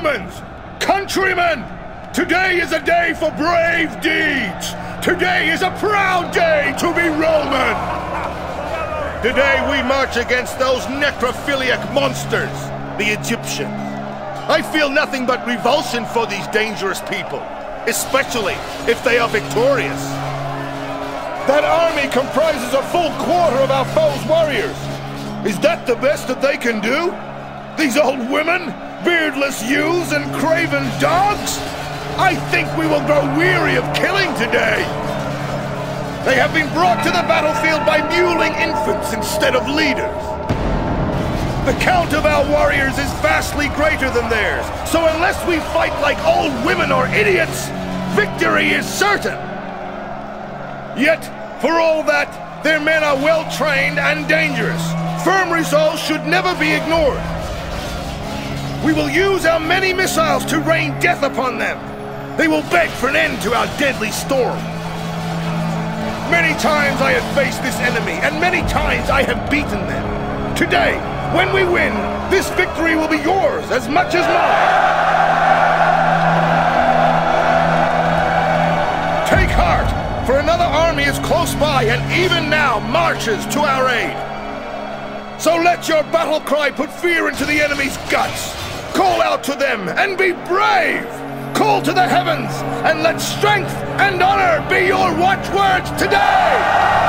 Romans, countrymen, today is a day for brave deeds. Today is a proud day to be Roman. Today we march against those necrophiliac monsters, the Egyptians. I feel nothing but revulsion for these dangerous people, especially if they are victorious. That army comprises a full quarter of our foes' warriors. Is that the best that they can do? These old women, beardless youths, and craven dogs? I think we will grow weary of killing today. They have been brought to the battlefield by mewling infants instead of leaders. The count of our warriors is vastly greater than theirs, so unless we fight like old women or idiots, victory is certain. Yet, for all that, their men are well-trained and dangerous. Firm resolve should never be ignored. We will use our many missiles to rain death upon them. They will beg for an end to our deadly storm. Many times I have faced this enemy, and many times I have beaten them. Today, when we win, this victory will be yours as much as mine. Take heart, for another army is close by and even now marches to our aid. So let your battle cry put fear into the enemy's guts. Call out to them and be brave! Call to the heavens and let strength and honor be your watchwords today!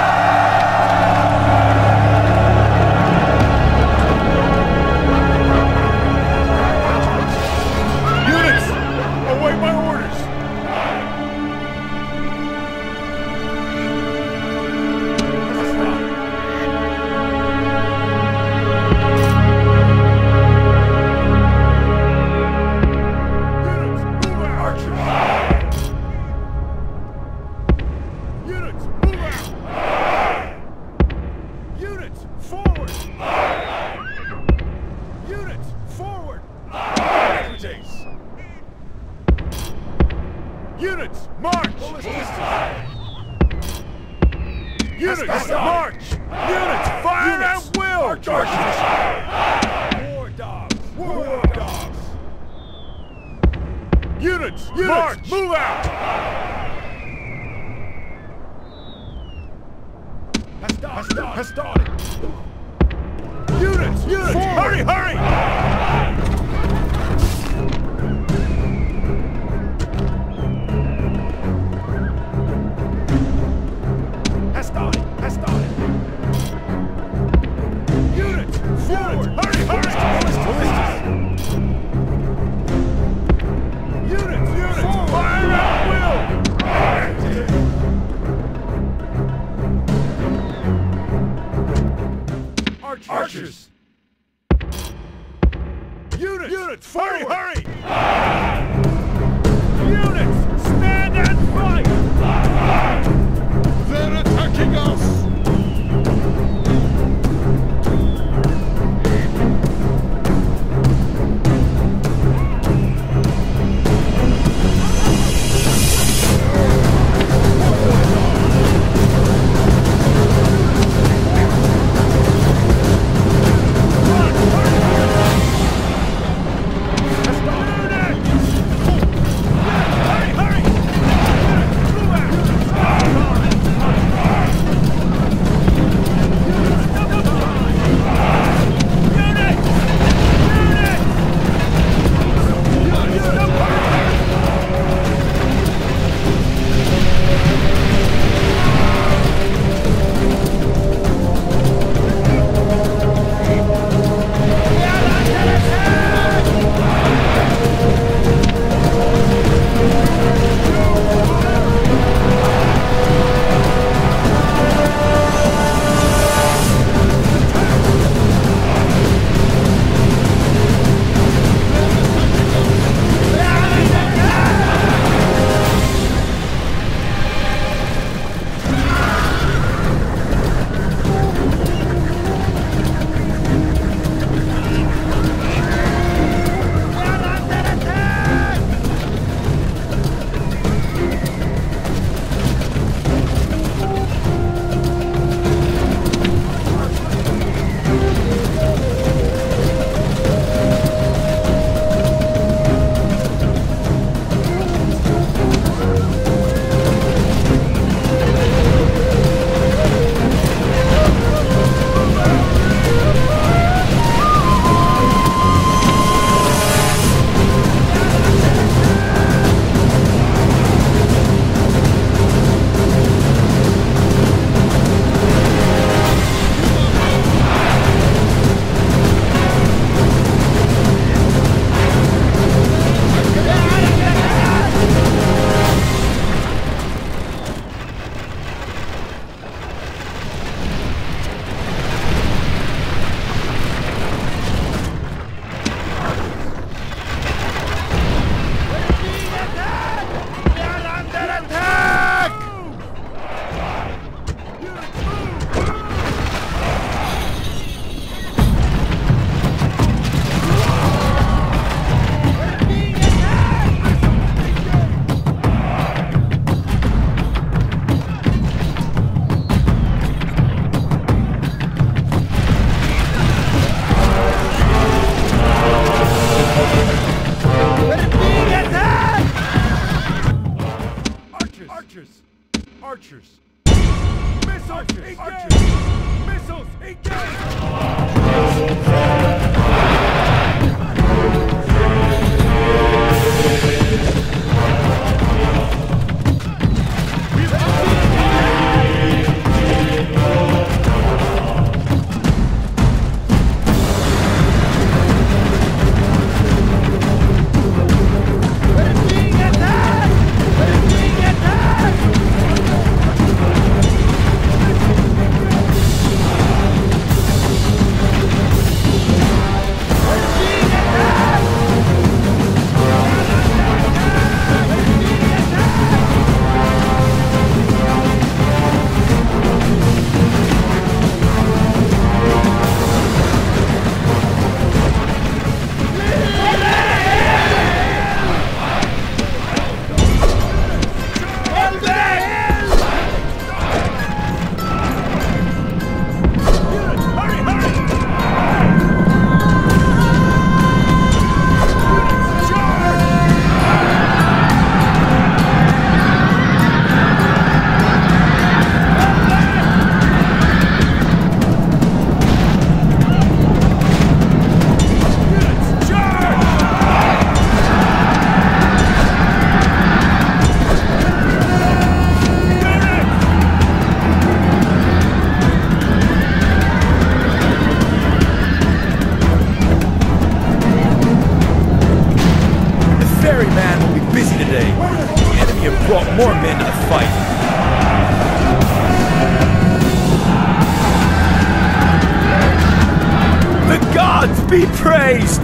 be praised!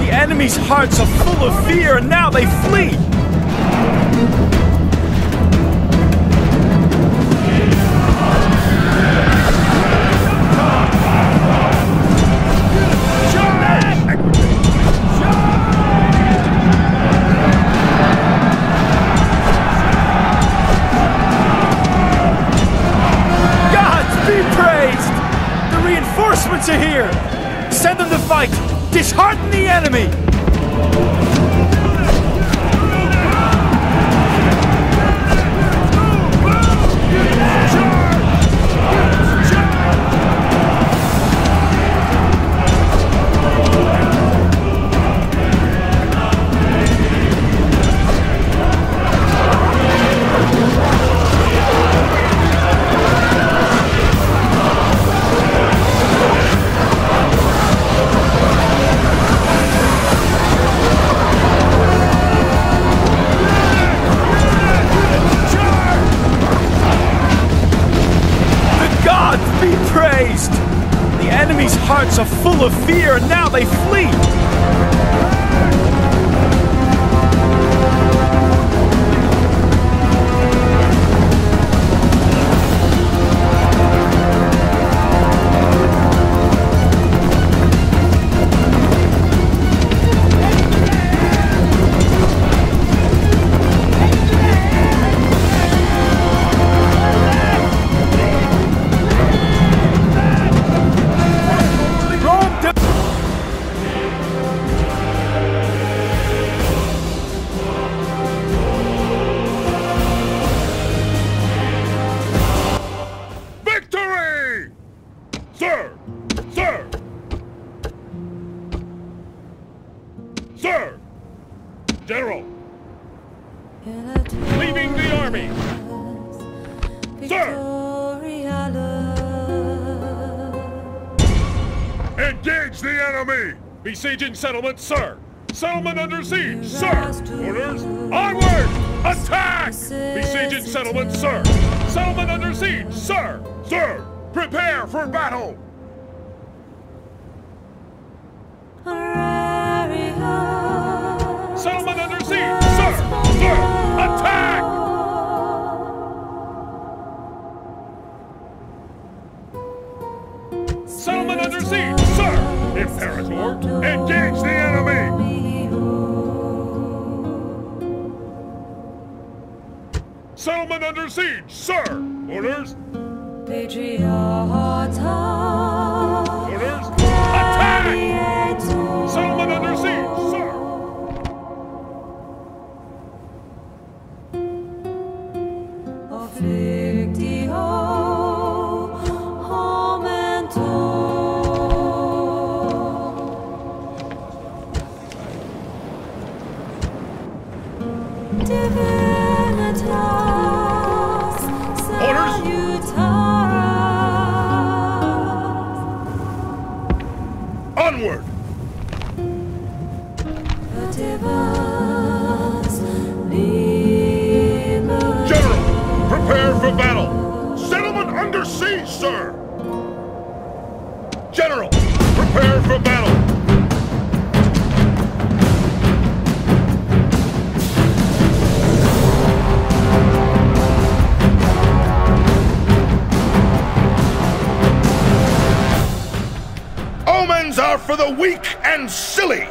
The enemy's hearts are full of fear, and now they flee! Reinforcements are here! Send them to fight! Dishearten the enemy! Be praised! The enemy's hearts are full of fear, and now they flee! Sir! General! Leaving the army! Sir! Engage the enemy! Besieging settlement, sir! Settlement under siege, sir! Orders, onward! Attack! Besieging settlement, sir! Settlement under siege, sir! Sir! Prepare for battle! Settlement under siege, sir! Sir! Attack! Settlement under siege, sir! Imperator, engage the enemy! Settlement under siege, sir! Orders! Orders! Attack! Settlement under siege, sir! Onward! General, prepare for battle! Settlement under siege, sir! General, prepare for battle! Are for the weak and silly.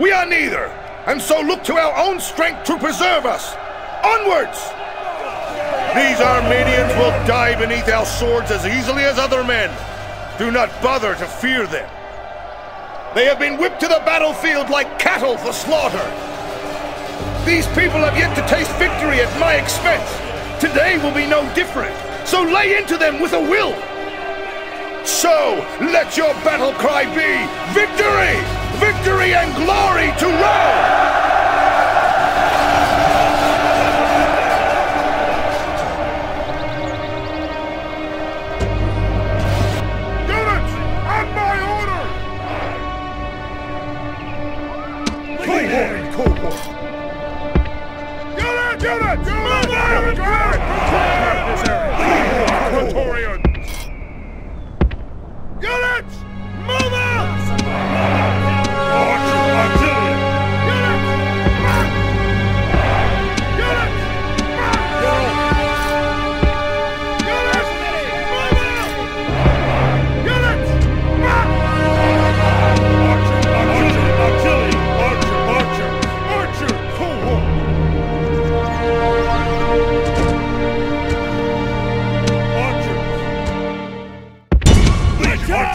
We are neither, and so look to our own strength to preserve us. Onwards! These Armenians will die beneath our swords as easily as other men. Do not bother to fear them. They have been whipped to the battlefield like cattle for slaughter. These people have yet to taste victory at my expense. Today will be no different, so lay into them with a will. So, let your battle cry be, victory! Victory and glory to Rome! Units, at my order! Cohort in cohort! Units! Move iron guard! Cohort in cohort! Units! Move out!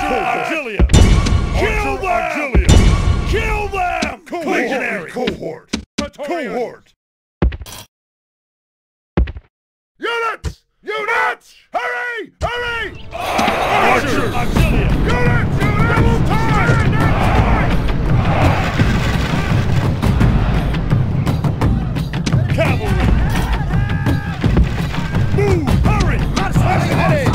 Auxilia! Kill them! Auxilia! Kill them! Legionary! Cohort! Cohort! Units! Units! Hurry! Hurry! Archer! Auxilia! Units! Double time! Cavalry! Move! Hurry! Mercenary! Mercenary!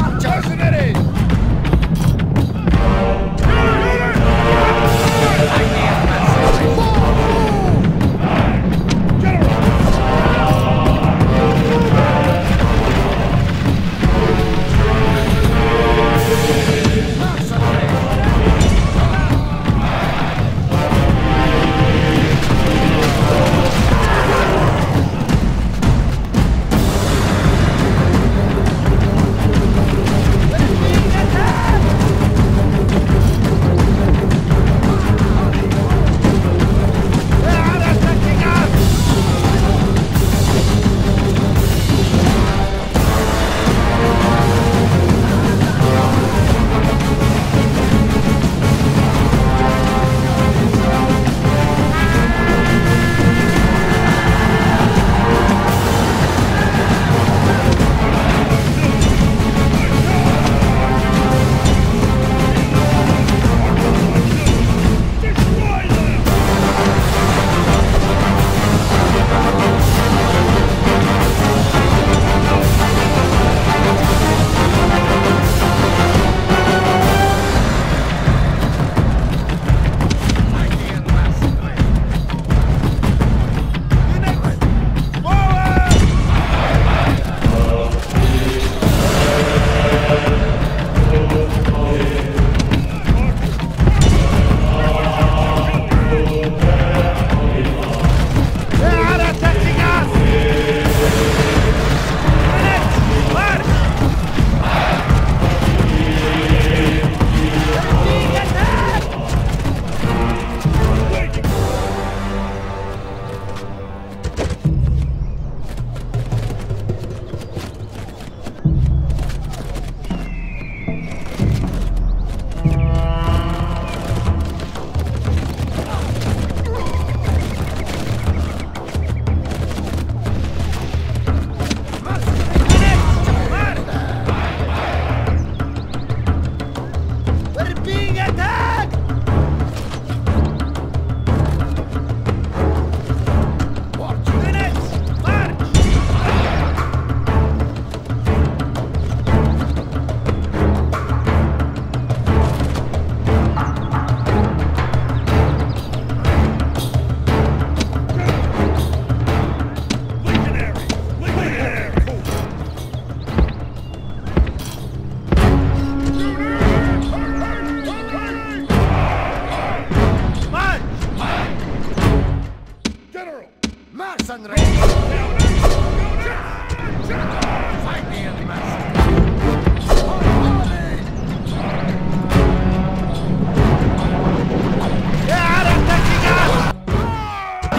The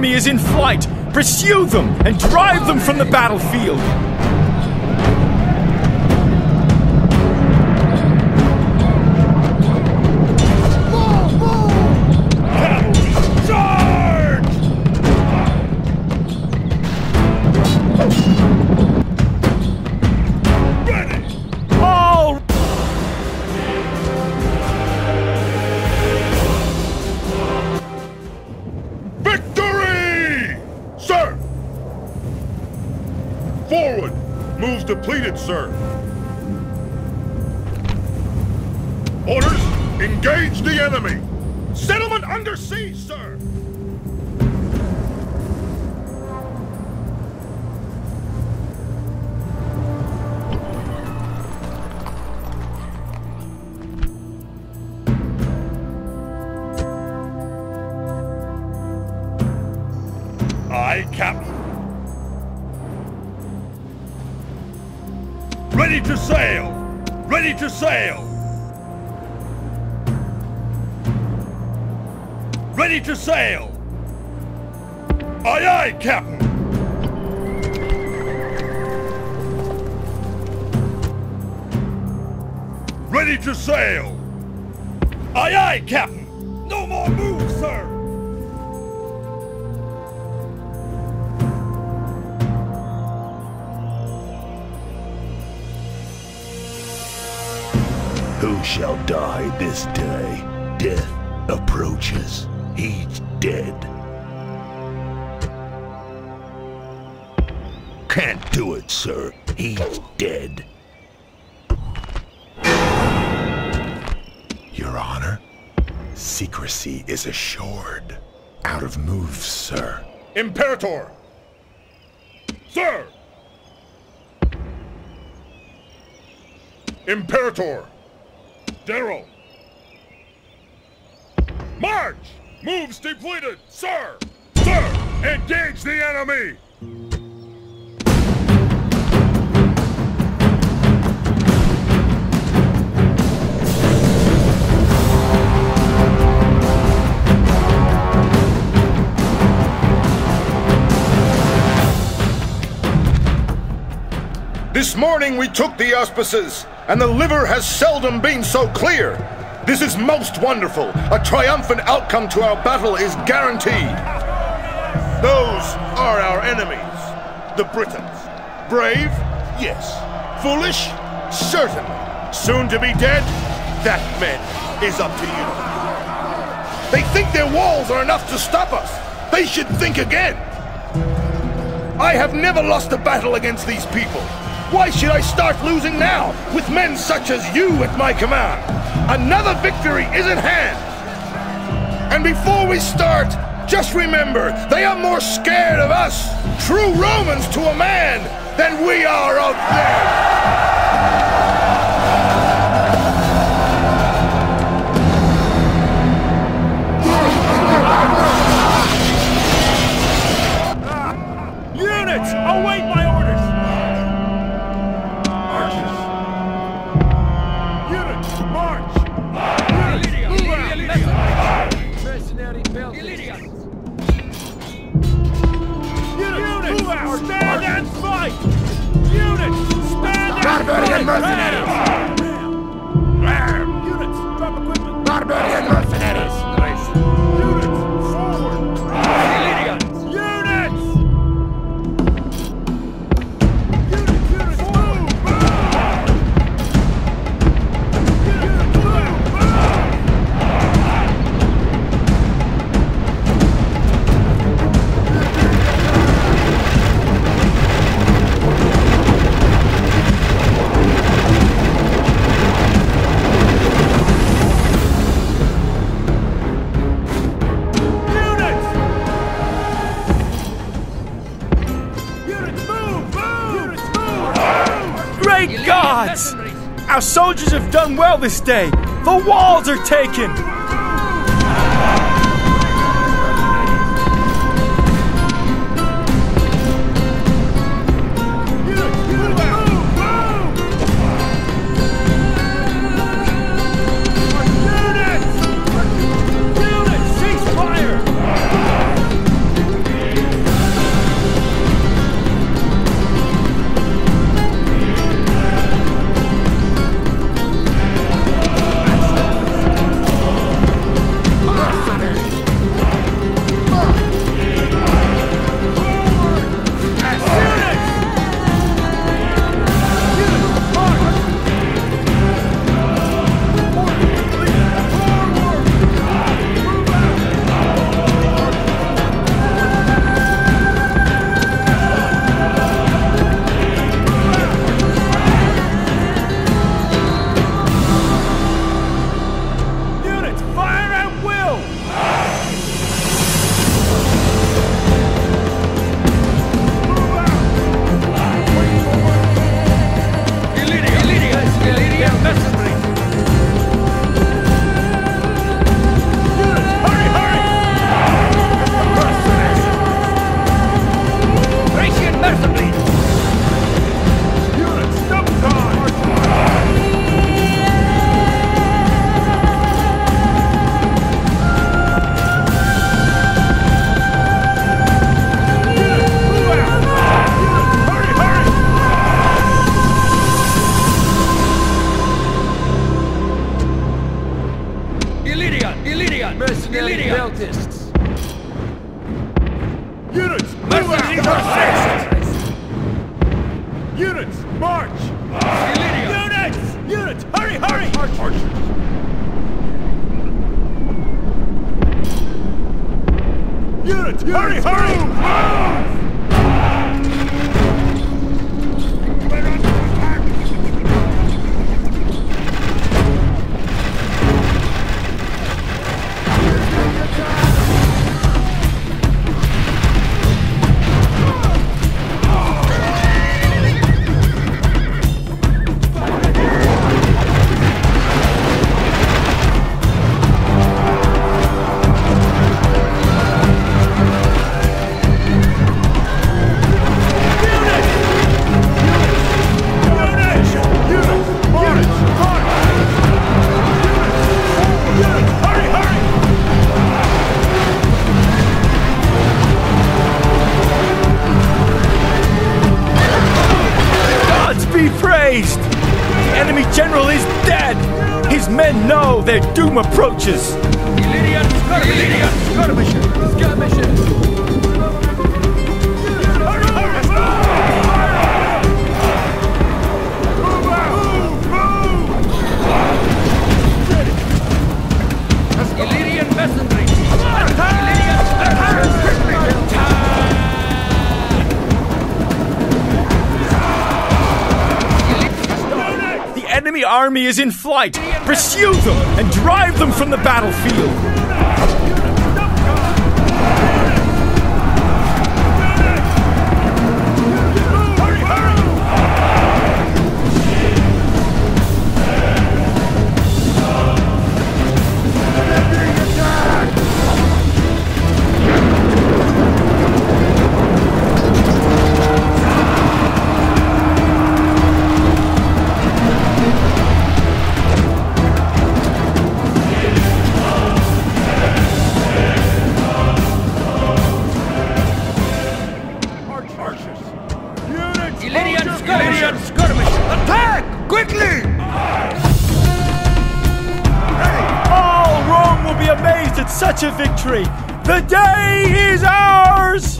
enemy is in flight! Pursue them and drive them from the battlefield! Depleted, sir. Orders, engage the enemy. Settlement under siege, sir. Aye, Captain. Ready to sail! Ready to sail! Ready to sail! Aye aye, Captain! Ready to sail! Aye aye, Captain! No more moves, sir! Who shall die this day? Death approaches. He's dead. Can't do it, sir. He's dead. Your Honor, secrecy is assured. Out of moves, sir. Imperator! Sir! Imperator! General! March! Moves depleted! Sir! Sir! Engage the enemy! This morning we took the auspices, and the liver has seldom been so clear. This is most wonderful. A triumphant outcome to our battle is guaranteed. Those are our enemies, the Britons. Brave? Yes. Foolish? Certainly. Soon to be dead? That, men, is up to you. They think their walls are enough to stop us. They should think again. I have never lost a battle against these people. Why should I start losing now, with men such as you at my command? Another victory is at hand! And before we start, just remember, they are more scared of us, true Romans to a man, than we are of them! Barbarian mercenaries! Units, drop equipment! Barbarian mercenaries! Nice. Units, forward! Units! Units, move! Our soldiers have done well this day! The walls are taken! Illyrian! Mercenary Beltists! Units! Mercenary Beltists! Units! March! Illyrian! Units! Units! Hurry, hurry! Archers! Units! Hurry, hurry! Move! We're under attack! Their doom approaches! Illyrian skirmisher! Move! Illyrian peasantry! The enemy army is in flight! Pursue them and drive them from the battlefield! Such a victory! The day is ours!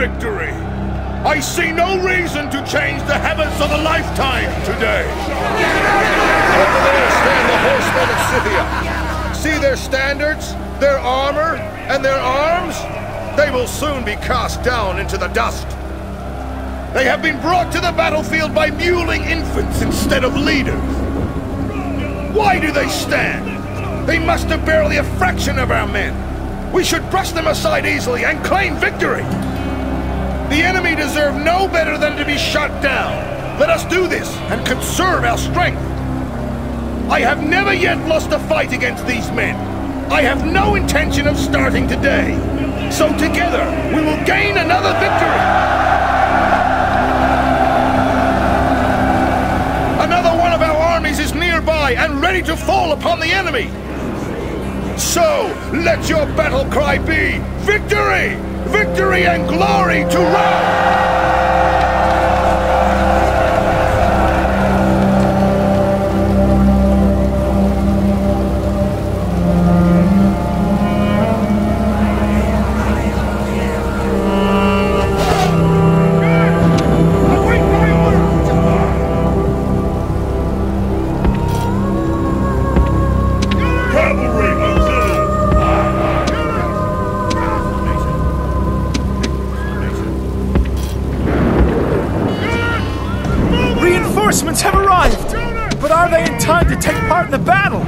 Victory. I see no reason to change the habits of a lifetime today. Over there stand the horsemen of Scythia. See their standards, their armor, and their arms? They will soon be cast down into the dust. They have been brought to the battlefield by mewling infants instead of leaders. Why do they stand? They must have barely a fraction of our men. We should brush them aside easily and claim victory. The enemy deserve no better than to be shot down. Let us do this and conserve our strength. I have never yet lost a fight against these men. I have no intention of starting today. So together, we will gain another victory. Another one of our armies is nearby and ready to fall upon the enemy. So, let your battle cry be, victory! Victory and glory to Rome! Reinforcements have arrived! But are they in time to take part in the battle?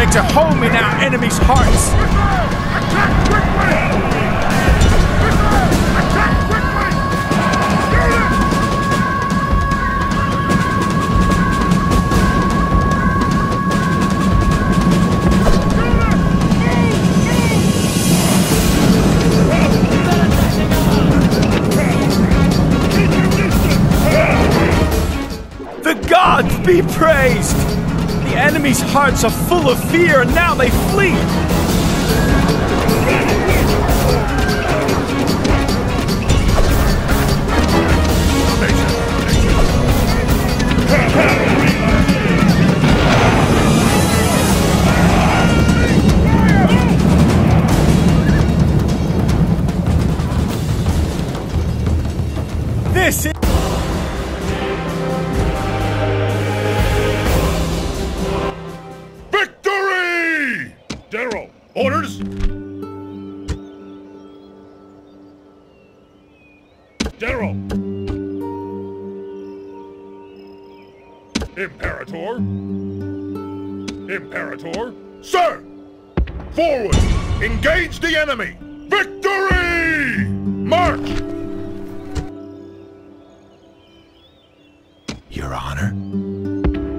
Makes a home in our enemies' hearts. Attack quickly! Attack quickly! Shoot it! The gods be praised! The enemy's hearts are full of fear, and now they flee! This is... Orders! General! Imperator! Imperator! Sir! Forward! Engage the enemy! Victory! March! Your Honor,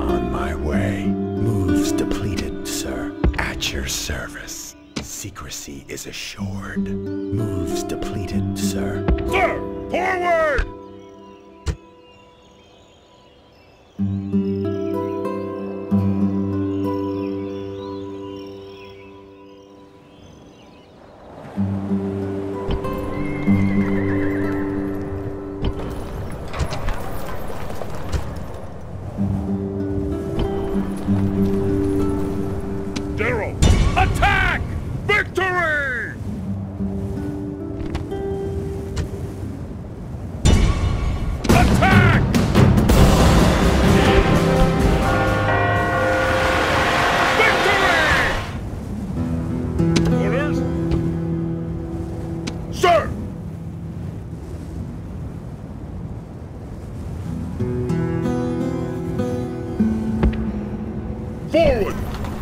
on my way. Moves depleted, sir. At your service. Secrecy is assured. Moves depleted, sir. Sir! Forward! Forward!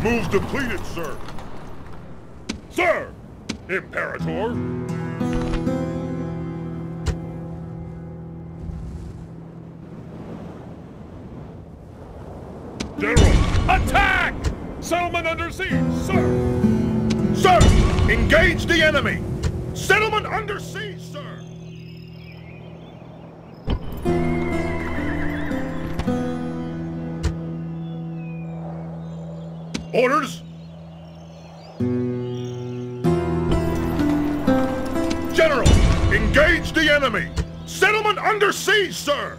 Moves depleted, sir! Sir! Imperator! General! Attack! Settlement under siege, sir! Sir! Engage the enemy! Settlement under siege, sir! Orders! General, engage the enemy! Settlement under siege, sir!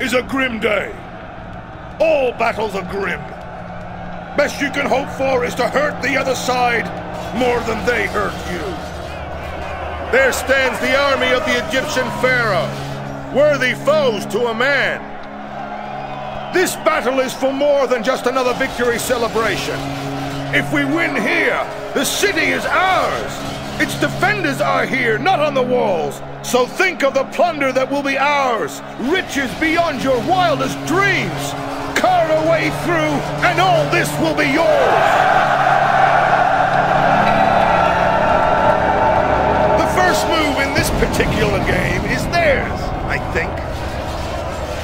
is a grim day. All battles are grim. Best you can hope for is to hurt the other side more than they hurt you. There stands the army of the Egyptian pharaoh, worthy foes to a man. This battle is for more than just another victory celebration. If we win here, the city is ours. Its defenders are here, not on the walls. So think of the plunder that will be ours, riches beyond your wildest dreams. Carve a way through, and all this will be yours. Move in this particular game is theirs, I think.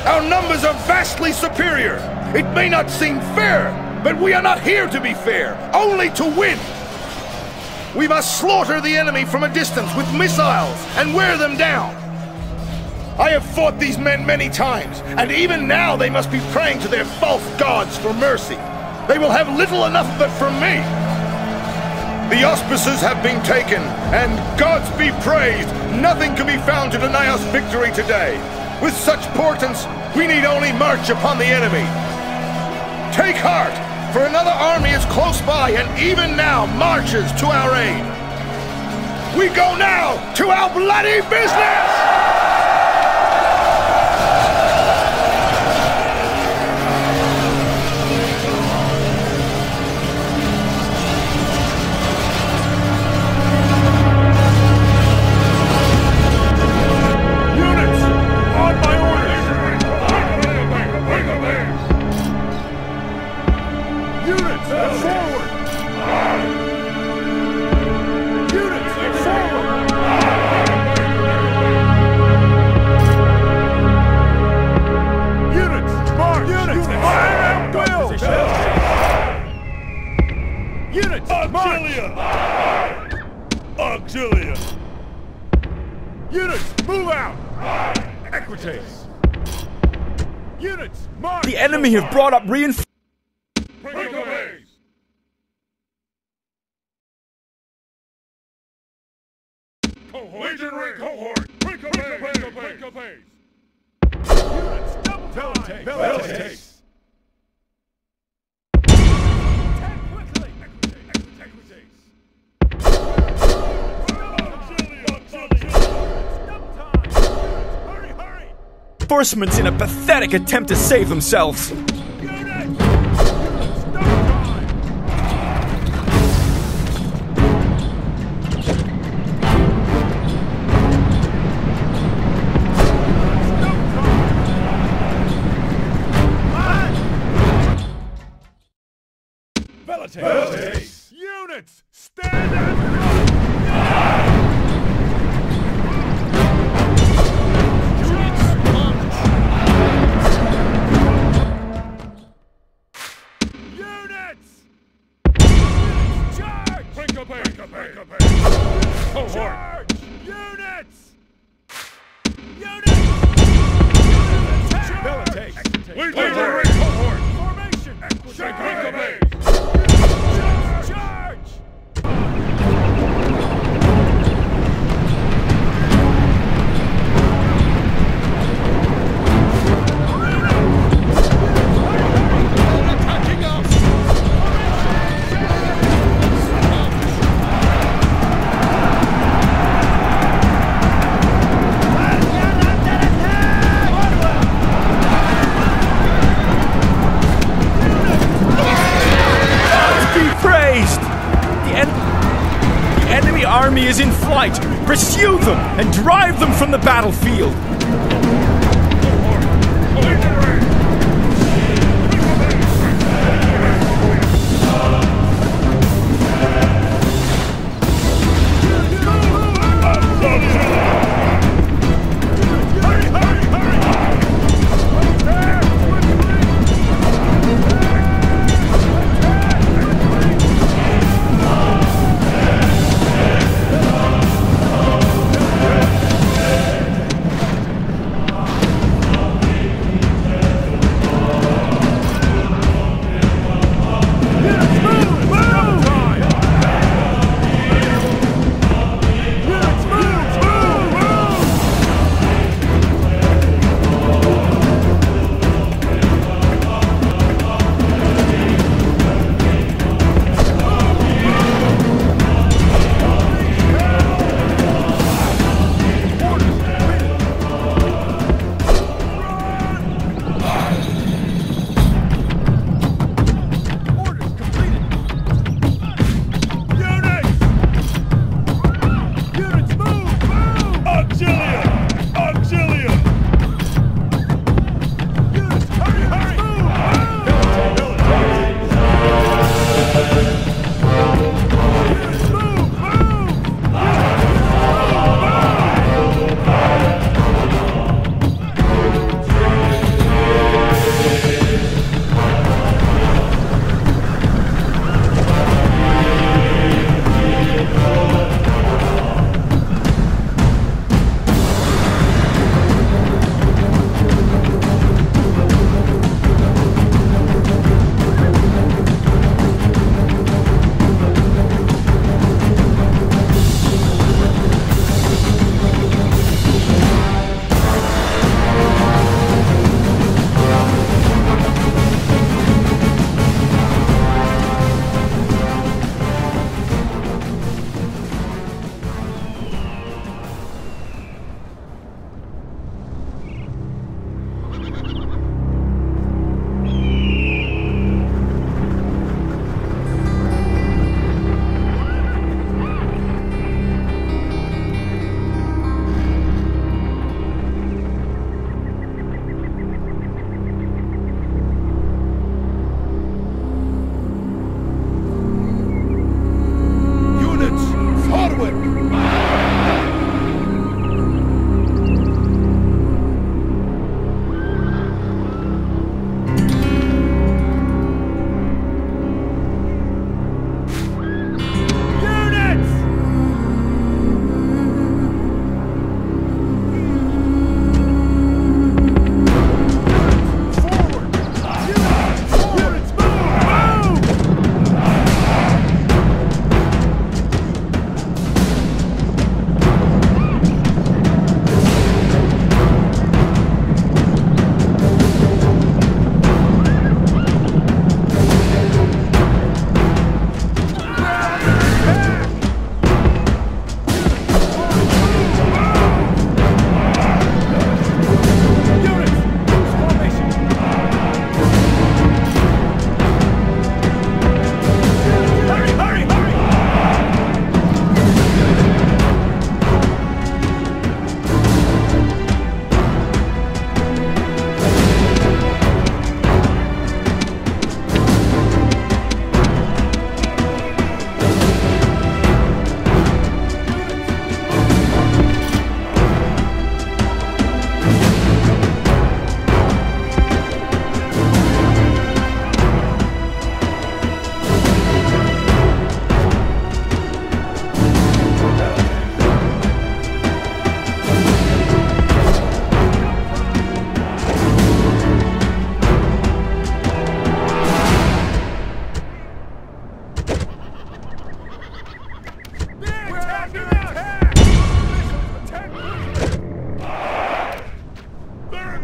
Our numbers are vastly superior. It may not seem fair, but we are not here to be fair, only to win. We must slaughter the enemy from a distance with missiles and wear them down. I have fought these men many times, and even now they must be praying to their false gods for mercy. They will have little enough of it from me. The auspices have been taken, and gods be praised, nothing can be found to deny us victory today. With such portents, we need only march upon the enemy. Take heart, for another army is close by and even now marches to our aid. We go now to our bloody business! The enemy have brought up reinforcements. Legionary cohort, break a base. Units, double time, belly takes. Attack quickly. Hurry, hurry. Reinforcements in a pathetic attempt to save themselves. Units, stand and run! Units! Charge! Break a base! Charge! Units! Units! Military cohort! Formation! Break a base! Army is in flight. Pursue them and drive them from the battlefield.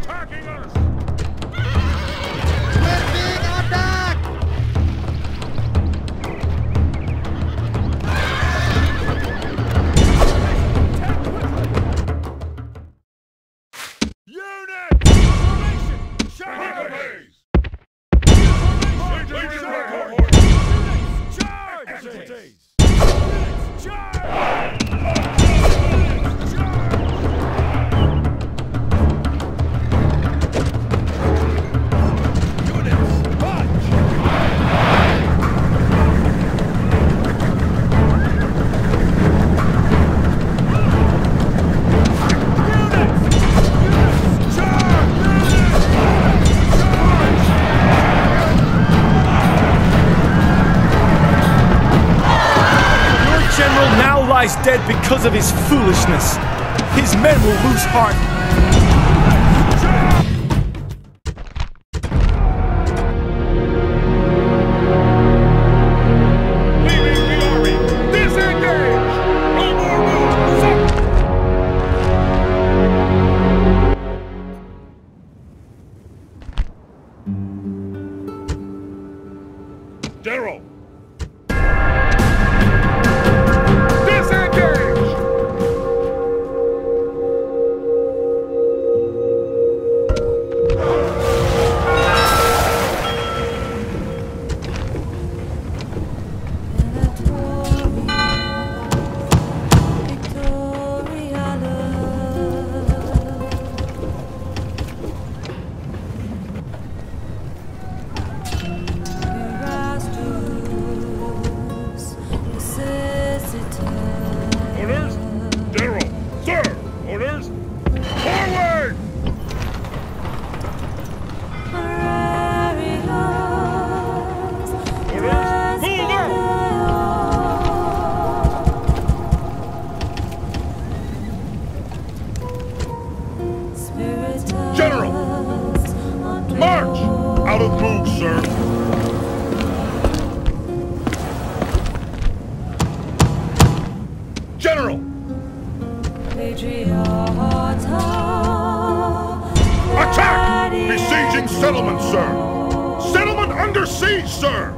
attacking us! We're being attacked! Unit! Formation! Shout out! Formation! Charge! Units! Charge! Dead because of his foolishness. His men will lose heart. Leaving the army. Disengage. No more moves. Suck. General. Attack! Besieging settlement, sir! Settlement under siege, sir!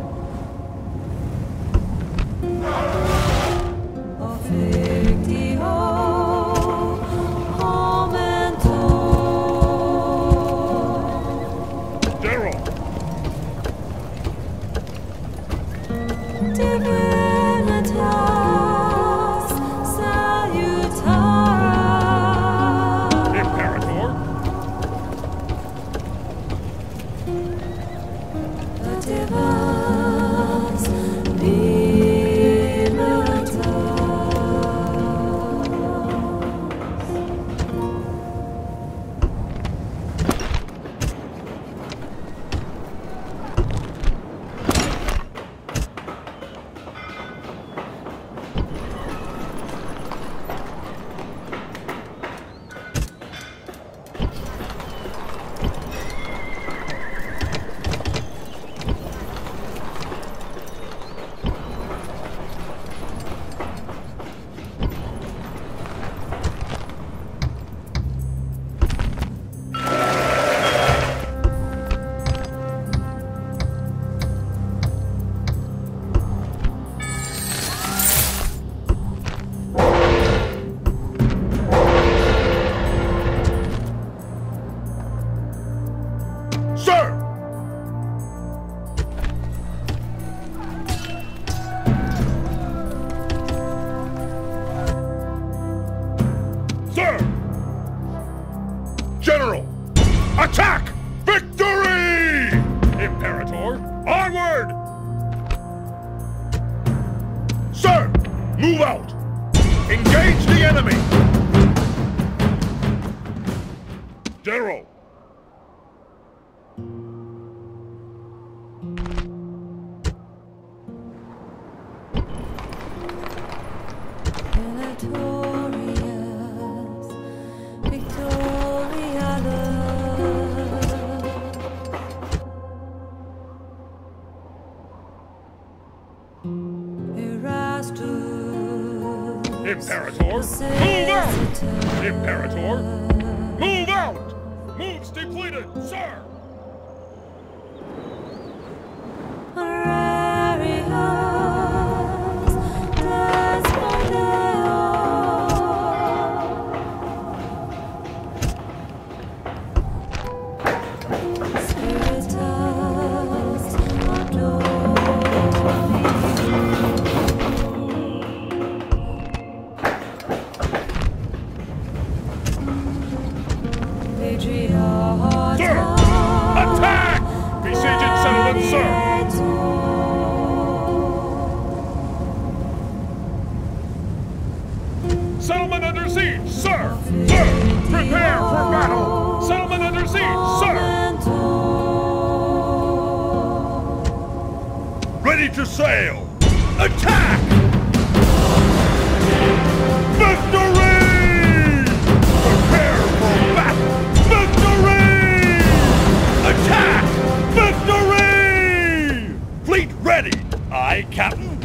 Attack! Victory! Imperator, onward! Sir, move out! Engage the enemy! General! Imperator, move out! Imperator, move out! Move, Steve! Lieutenant, sir! Settlement under siege, sir! Sir! Prepare for battle! Settlement under siege, sir! Ready to sail! Attack! Victory! Prepare for battle! Victory! Attack! Victory! Fleet ready! Aye, Captain!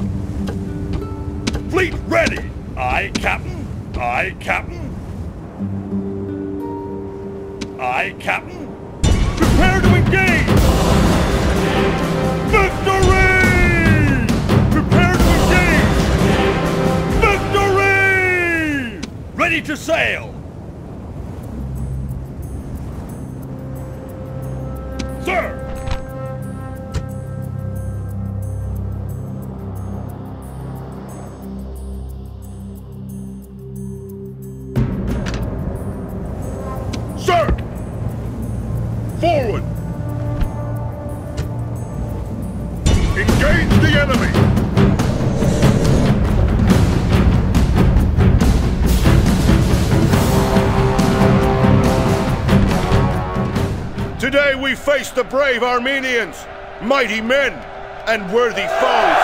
Fleet ready! Aye, Captain! Aye, Captain. Aye, Captain. Prepare to engage! Victory! Prepare to engage! Victory! Ready to sail! Sir! Forward! Engage the enemy! Today we face the brave Armenians, mighty men and worthy foes.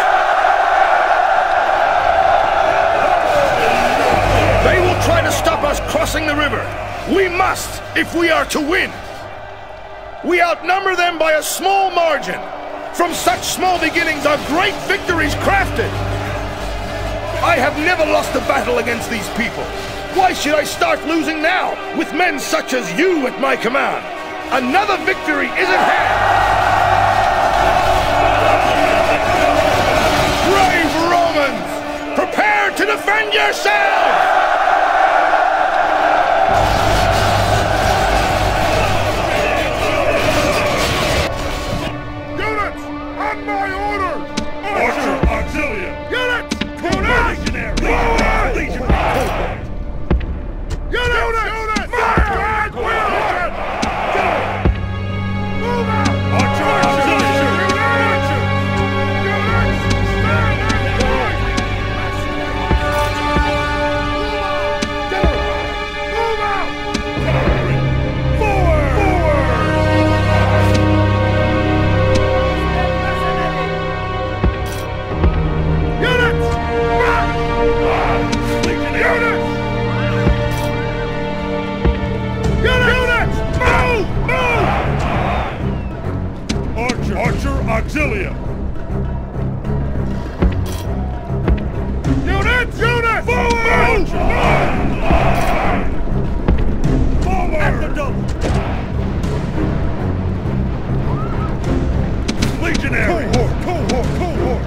They will try to stop us crossing the river. We must, if we are to win. We outnumber them by a small margin. From such small beginnings are great victories crafted. I have never lost a battle against these people. Why should I start losing now with men such as you at my command? Another victory is at hand. Brave Romans, prepare to defend yourselves! Auxilium! Units! Units! Forward! Forward! At the double! Legionary! Cohort! Cohort! Cohort!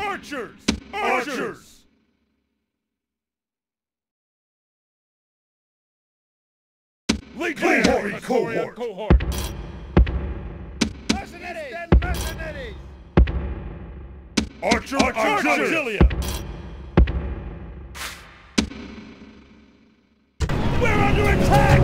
Archers! Archers! Legionary cohort! Cohort! Mercenaries! Mercenaries! Archer Auxilia! We're under attack!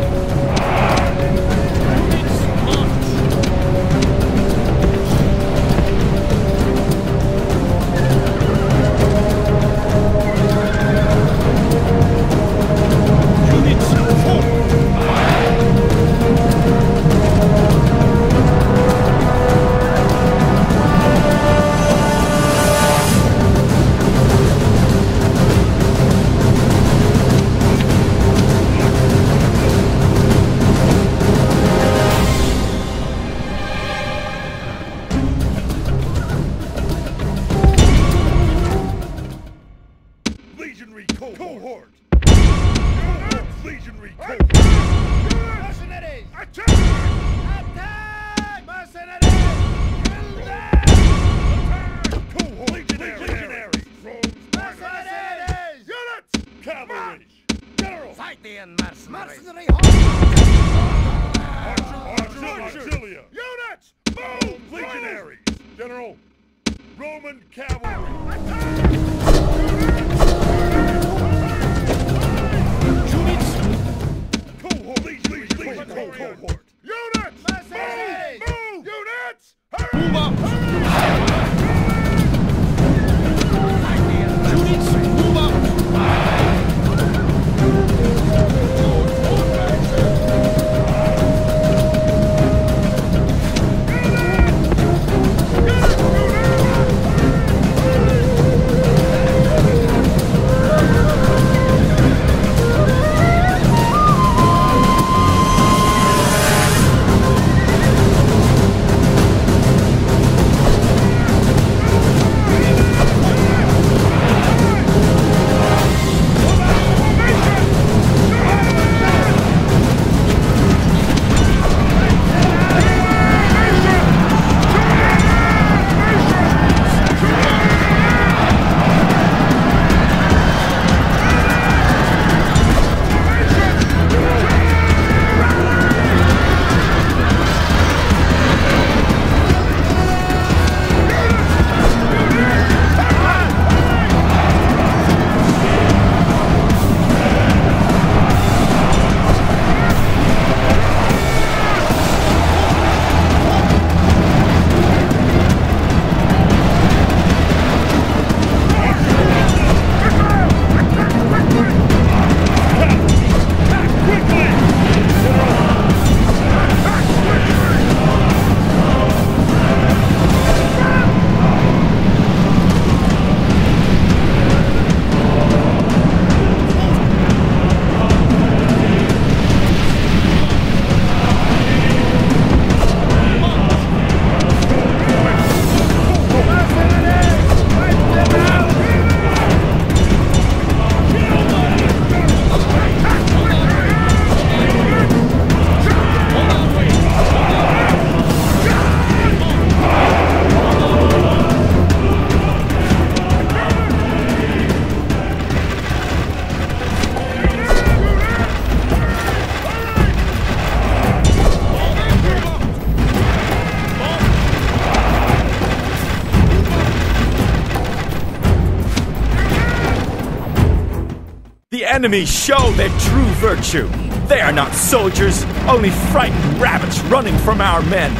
Enemies show their true virtue. They are not soldiers, only frightened rabbits running from our men.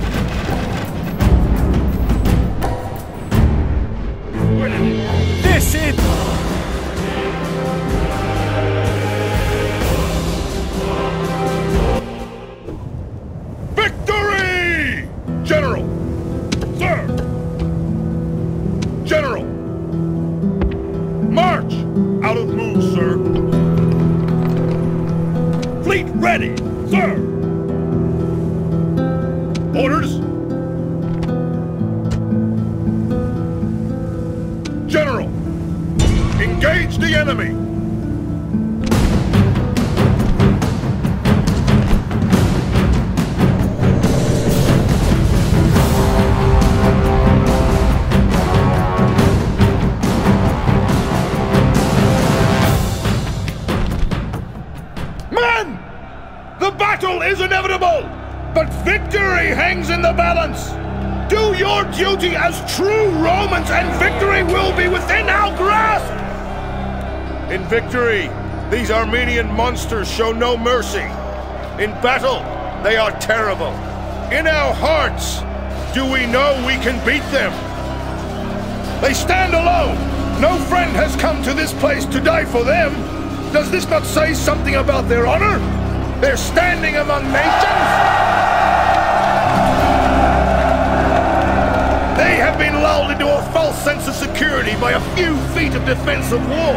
This is... The battle is inevitable, but victory hangs in the balance. Do your duty as true Romans, and victory will be within our grasp! In victory, these Armenian monsters show no mercy. In battle, they are terrible. In our hearts, do we know we can beat them? They stand alone! No friend has come to this place to die for them! Does this not say something about their honor? They're standing among nations! They have been lulled into a false sense of security by a few feet of defensive wall,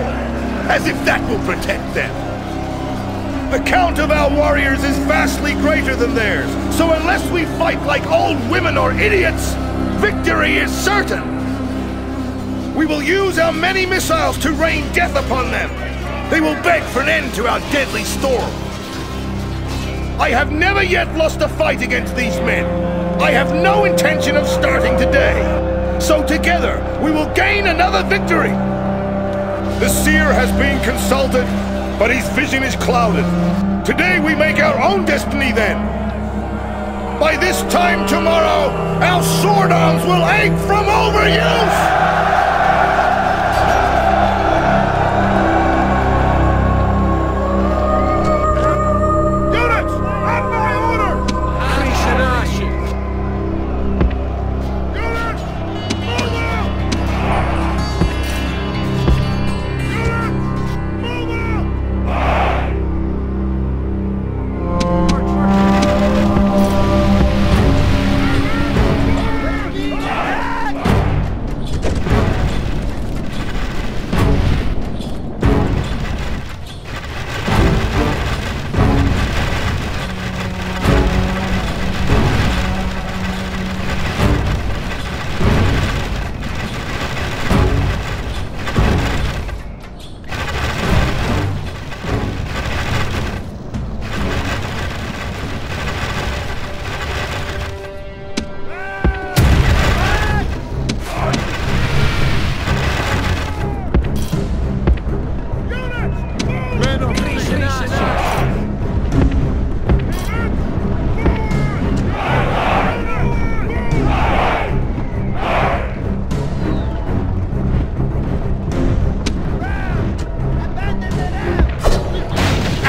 as if that will protect them. The count of our warriors is vastly greater than theirs, so unless we fight like old women or idiots, victory is certain. We will use our many missiles to rain death upon them. They will beg for an end to our deadly storm. I have never yet lost a fight against these men. I have no intention of starting today, so together we will gain another victory. The seer has been consulted, but his vision is clouded. Today we make our own destiny then. By this time tomorrow, our sword arms will ache from overuse!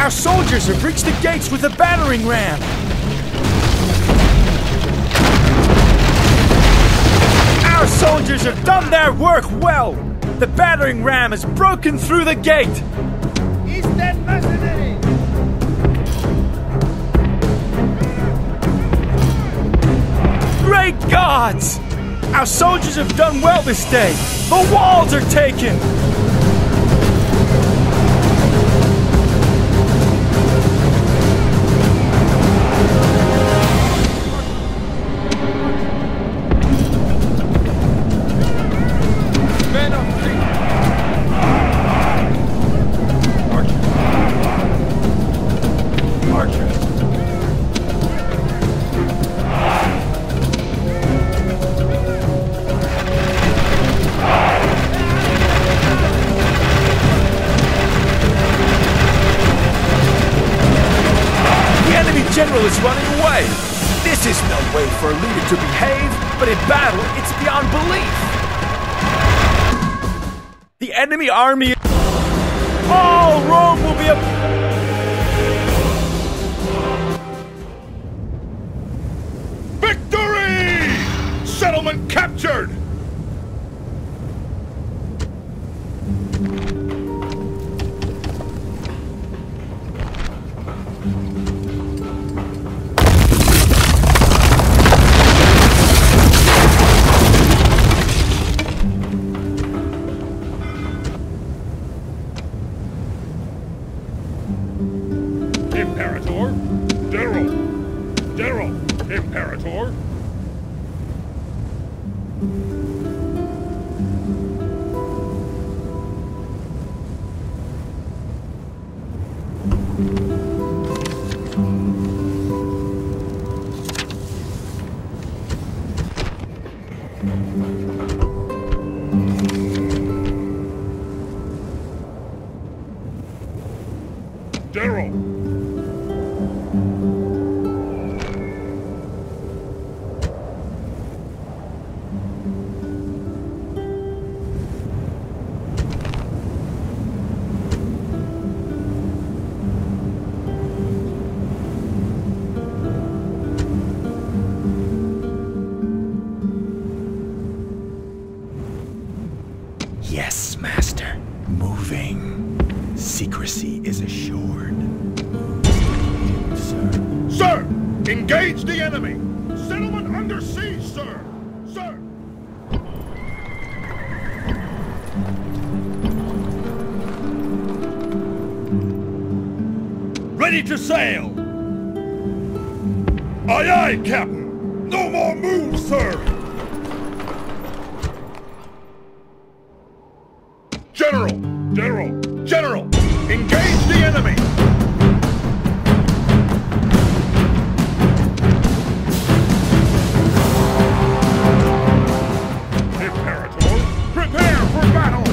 Our soldiers have reached the gates with a battering ram! Our soldiers have done their work well! The battering ram has broken through the gate! Eastern mercenaries! Great gods! Our soldiers have done well this day! The walls are taken! The army. All Rome will be a victory! Settlement captured. Yes, Master. Moving. Secrecy is assured. Sir. Sir! Engage the enemy! Settlement under siege, sir! Sir! Ready to sail! Aye, aye, Captain! No more moves, sir! General! General! General! Engage the enemy! Imperator, prepare for battle!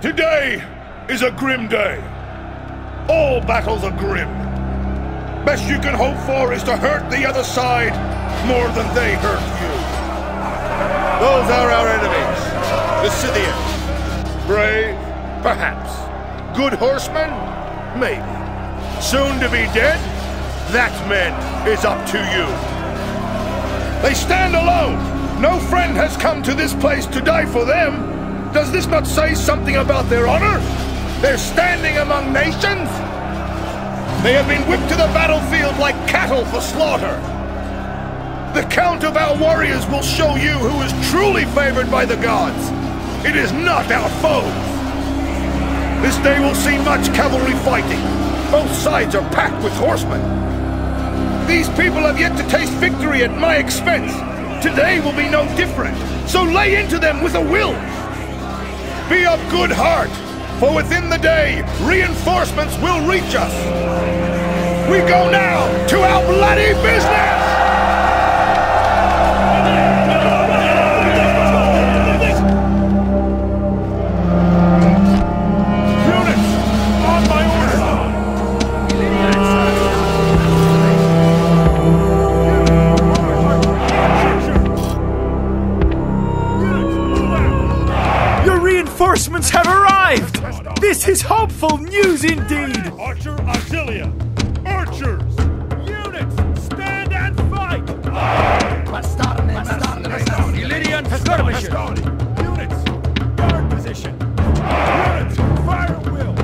Today is a grim day. All battles are grim. Best you can hope for is to hurt the other side more than they hurt you. Those are our enemies, the Scythians. Brave, perhaps. Good horsemen, maybe. Soon to be dead? That, men, is up to you. They stand alone. No friend has come to this place to die for them. Does this not say something about their honor? They're standing among nations? They have been whipped to the battlefield like cattle for slaughter. The count of our warriors will show you who is truly favored by the gods. It is not our foes. This day will see much cavalry fighting. Both sides are packed with horsemen. These people have yet to taste victory at my expense. Today will be no different, so lay into them with a will. Be of good heart, for within the day, reinforcements will reach us. We go now to our bloody business! Units, on my order! Your reinforcements have arrived! This is hopeful news indeed! Archer Auxilia! Archers! Units, stand and fight! Illyrian skirmishers! Units, guard position! Units, fire at will!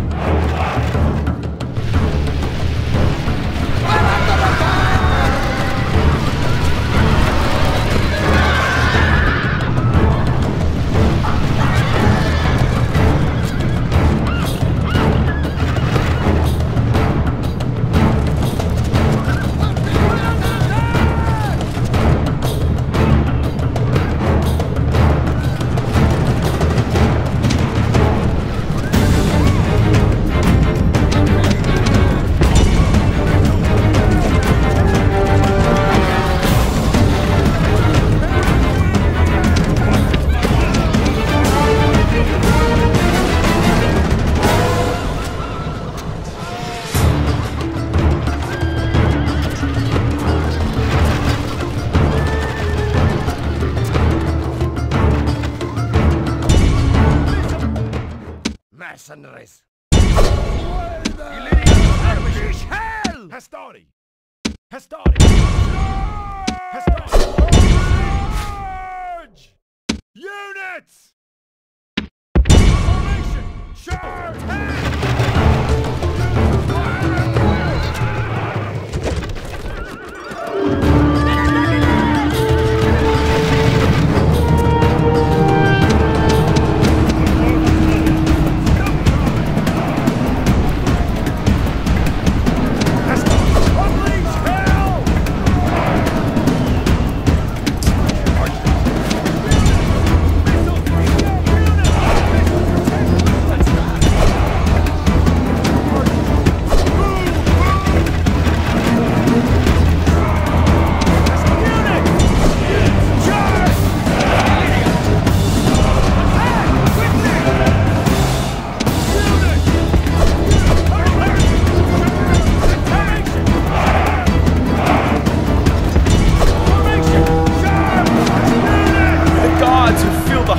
Mercenaries. Hell! Hastari! Hastari! Charge! Units! Formation! Charge!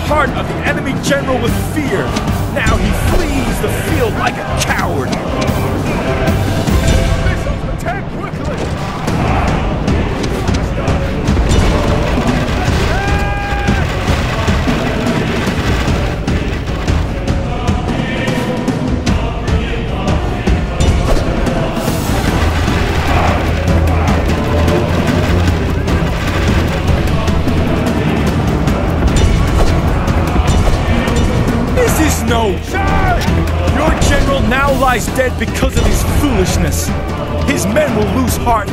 heart of the enemy general with fear. Now he flees the field like a coward. Missiles, attack quickly! No! Your general now lies dead because of his foolishness. His men will lose heart.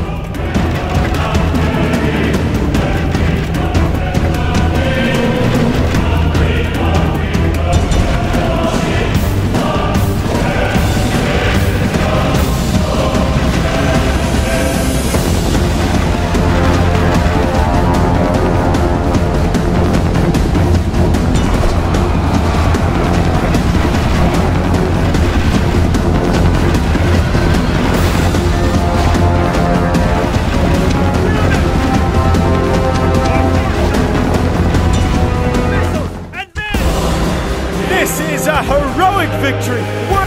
This is a heroic victory! What?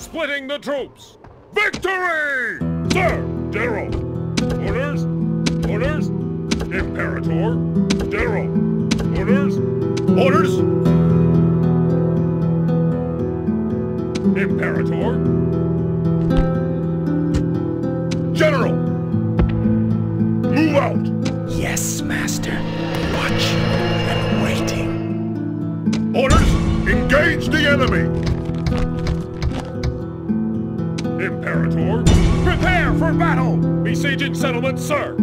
Splitting the troops! Victory! Sir, General! Orders? Orders? Imperator? General! Orders? Orders? Imperator? General! Move out! Yes, Master. Watch. Orders, engage the enemy! Imperator, prepare for battle! Besieging settlement, sir!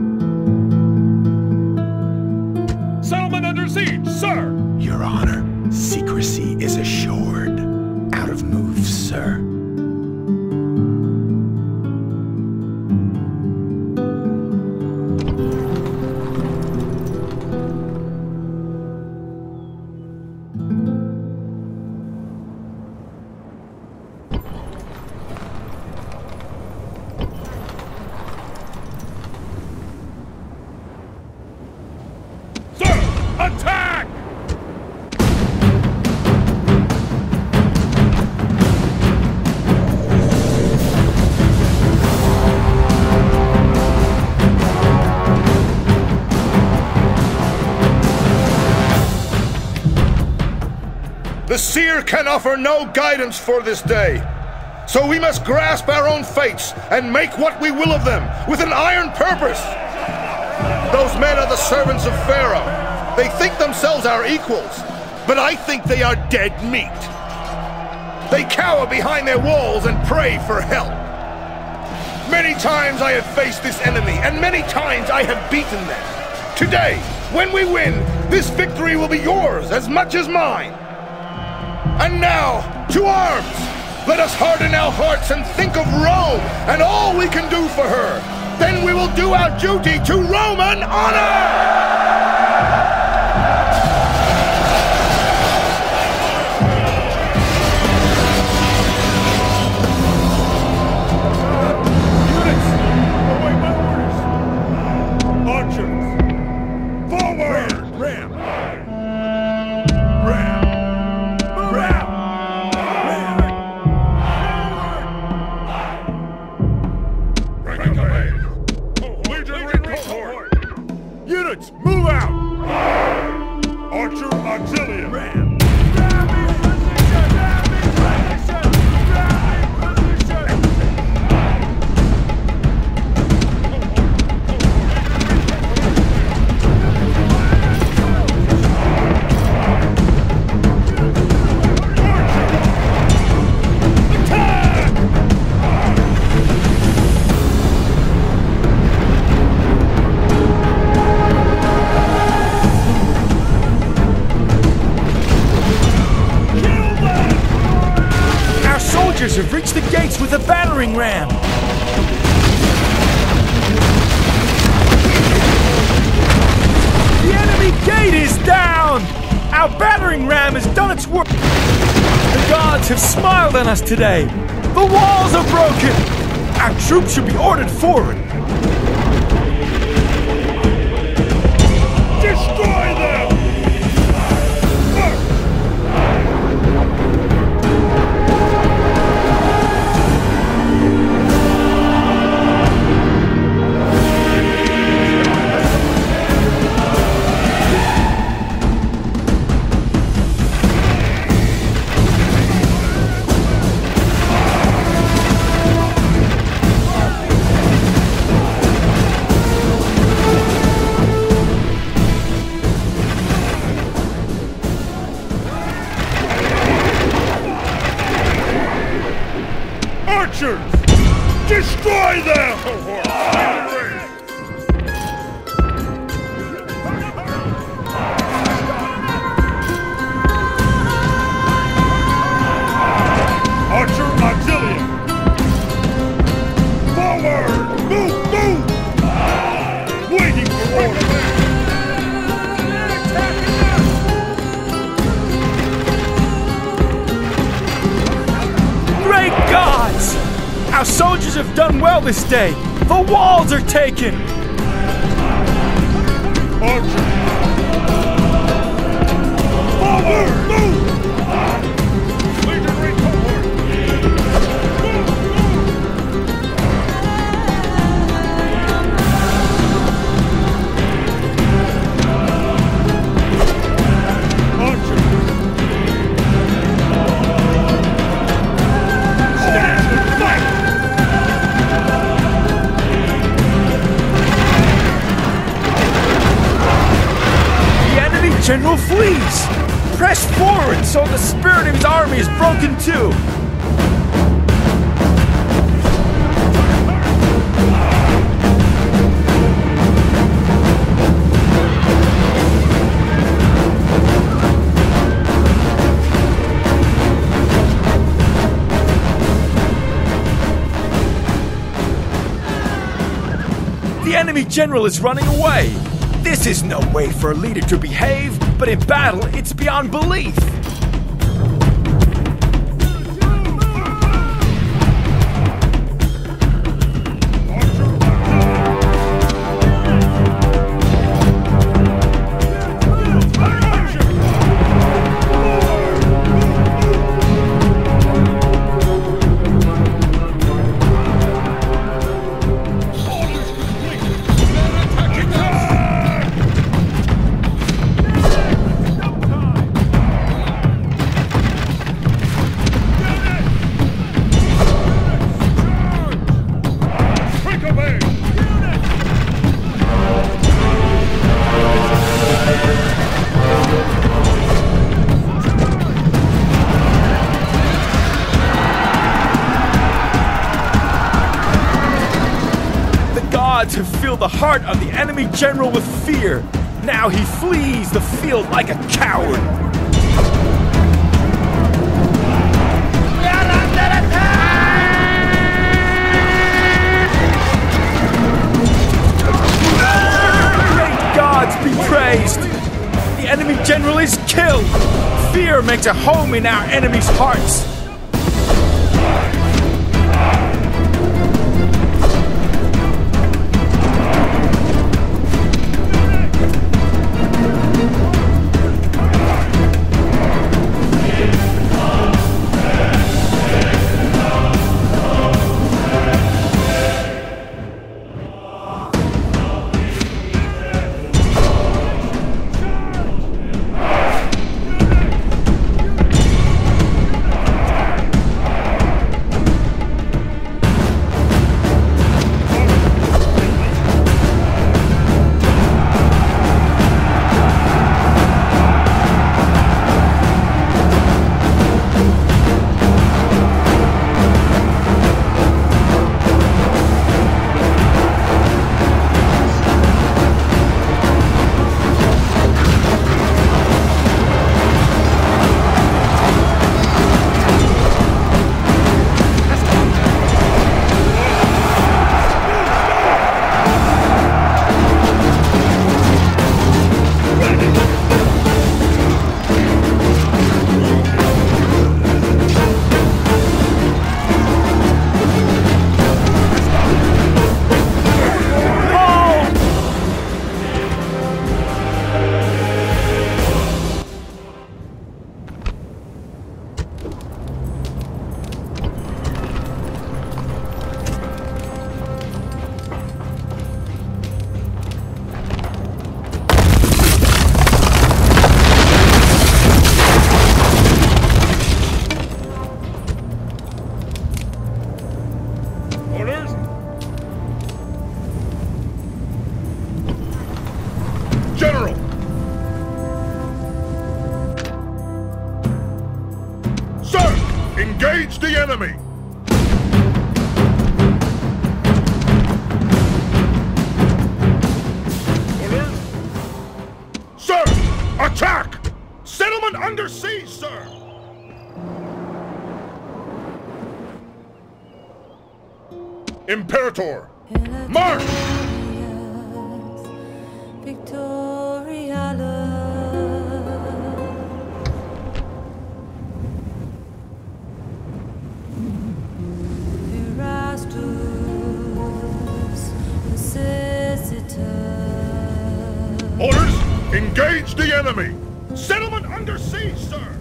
Settlement under siege, sir! Your Honor, secrecy is assured. Out of moves, sir. Attack! The seer can offer no guidance for this day, so we must grasp our own fates and make what we will of them with an iron purpose. Those men are the servants of Pharaoh. They think themselves our equals, but I think they are dead meat. They cower behind their walls and pray for help. Many times I have faced this enemy, and many times I have beaten them. Today, when we win, this victory will be yours as much as mine. And now, to arms! Let us harden our hearts and think of Rome and all we can do for her. Then we will do our duty to Roman honor! Have reached the gates with a battering ram. The enemy gate is down! Our battering ram has done its work. The gods have smiled on us today. The walls are broken. Our troops should be ordered forward. British have done well this day. The walls are taken! Archer! Forward! Move! Legendary cohort! Move! Move! Archer! Stand and fight! The enemy general flees! Press forward, so the spirit of his army is broken too! The enemy general is running away! This is no way for a leader to behave, but in battle, it's beyond belief! The heart of the enemy general with fear. Now he flees the field like a coward. We are under attack! Great gods be praised! The enemy general is killed! Fear makes a home in our enemies' hearts. Engage the enemy! Order! Sir! Attack! Settlement under siege, sir! Imperator! March! Engage the enemy! Settlement under siege, sir!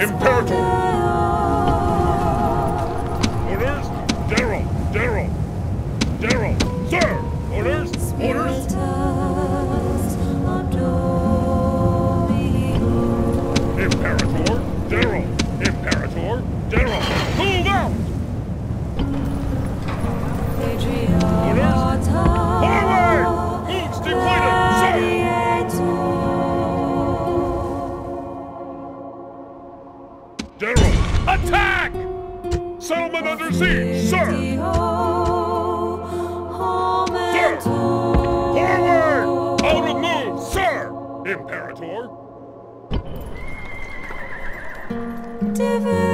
Imperator! Orders! Darrow! Sir! Orders! Imperator! Move out! Orders! Forward! Each deployed! Darrow, attack! Settlement under siege, sir! Sir! Forward! Out of move, sir! Imperator!